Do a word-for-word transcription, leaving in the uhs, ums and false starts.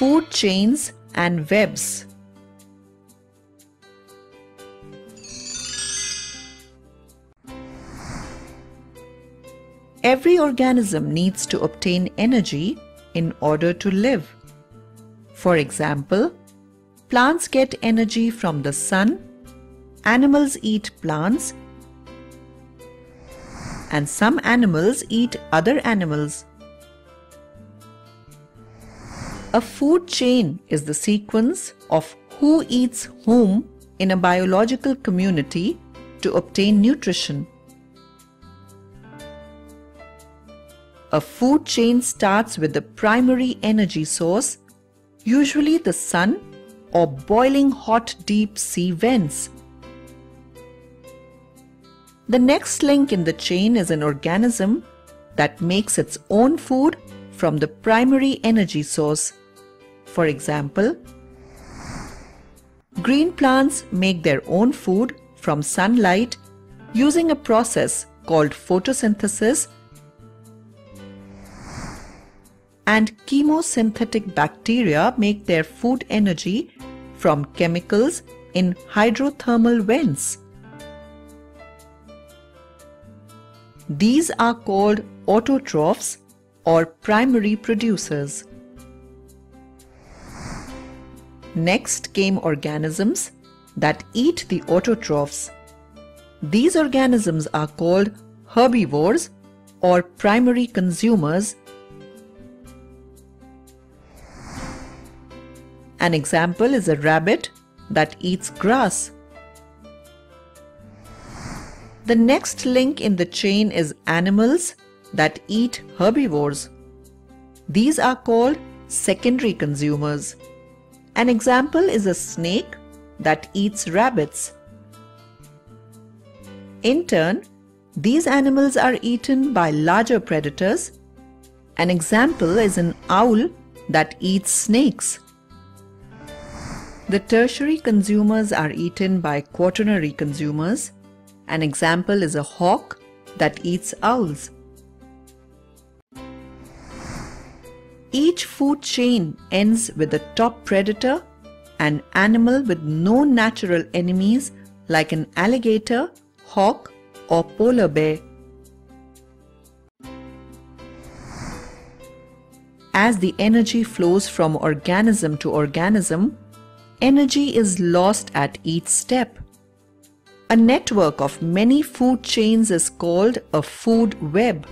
food chains and webs. Every organism needs to obtain energy in order to live. For example, plants get energy from the sun, animals eat plants, and some animals eat other animals. A food chain is the sequence of who eats whom in a biological community to obtain nutrition. A food chain starts with the primary energy source, usually the sun or boiling hot deep sea vents. The next link in the chain is an organism that makes its own food from the primary energy source. For example, green plants make their own food from sunlight using a process called photosynthesis, and chemosynthetic bacteria make their food energy from chemicals in hydrothermal vents. These are called autotrophs or primary producers. Next came organisms that eat the autotrophs. These organisms are called herbivores or primary consumers. An example is a rabbit that eats grass. The next link in the chain is animals that eat herbivores. These are called secondary consumers. An example is a snake that eats rabbits. In turn, these animals are eaten by larger predators. An example is an owl that eats snakes. The tertiary consumers are eaten by quaternary consumers. An example is a hawk that eats owls. Each food chain ends with a top predator, an animal with no natural enemies like an alligator, hawk or polar bear. As the energy flows from organism to organism, energy is lost at each step. A network of many food chains is called a food web.